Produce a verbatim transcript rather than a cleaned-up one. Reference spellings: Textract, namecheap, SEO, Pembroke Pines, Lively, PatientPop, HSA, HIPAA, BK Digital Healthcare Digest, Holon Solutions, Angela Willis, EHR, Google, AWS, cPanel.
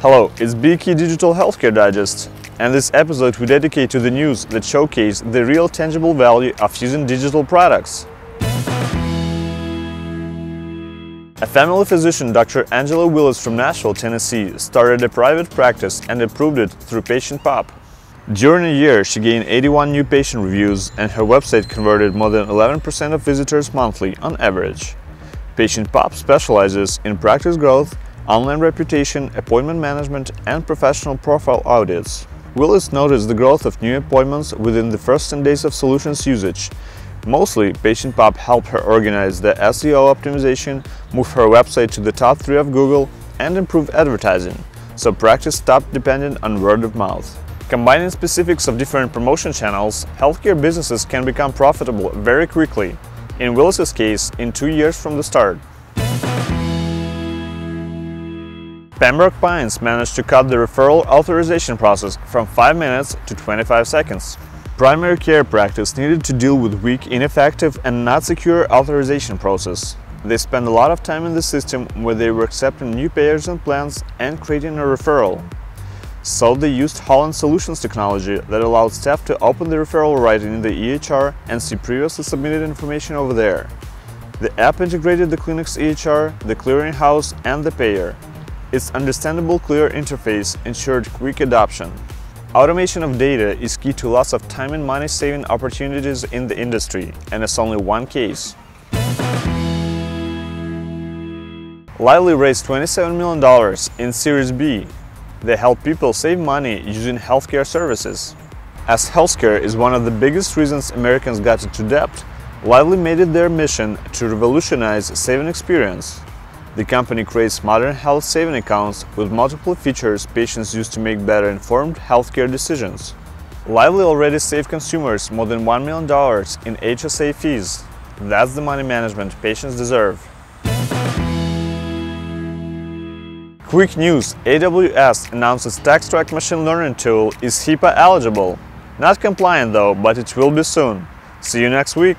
Hello, it's B K Digital Healthcare Digest, and this episode we dedicate to the news that showcase the real tangible value of using digital products. A family physician, Doctor Angela Willis from Nashville, Tennessee, started a private practice and improved it through PatientPop. During a year, she gained eighty-one new patient reviews, and her website converted more than eleven percent of visitors monthly on average. PatientPop specializes in practice growth, online reputation, appointment management, and professional profile audits. Willis noticed the growth of new appointments within the first ten days of solutions usage. Mostly, PatientPop helped her organize the S E O optimization, move her website to the top three of Google, and improve advertising, so practice stopped dependent on word of mouth. Combining specifics of different promotion channels, healthcare businesses can become profitable very quickly. In Willis's case, in two years from the start. Pembroke Pines managed to cut the referral authorization process from five minutes to twenty-five seconds. Primary care practice needed to deal with weak, ineffective, and not secure authorization process. They spent a lot of time in the system where they were accepting new payers and plans and creating a referral. So they used Holon Solutions technology that allowed staff to open the referral right in the E H R and see previously submitted information over there. The app integrated the clinic's E H R, the clearinghouse, and the payer. Its understandable, clear interface ensured quick adoption. Automation of data is key to lots of time and money-saving opportunities in the industry, and it's only one case. Lively raised twenty-seven million dollars in Series B. They help people save money using healthcare services. As healthcare is one of the biggest reasons Americans got into debt, Lively made it their mission to revolutionize saving experience. The company creates modern health saving accounts with multiple features patients use to make better informed healthcare decisions. Lively already saved consumers more than one million dollars in H S A fees. That's the money management patients deserve. Quick news, A W S announces Textract machine learning tool is HIPAA eligible. Not compliant though, but it will be soon. See you next week!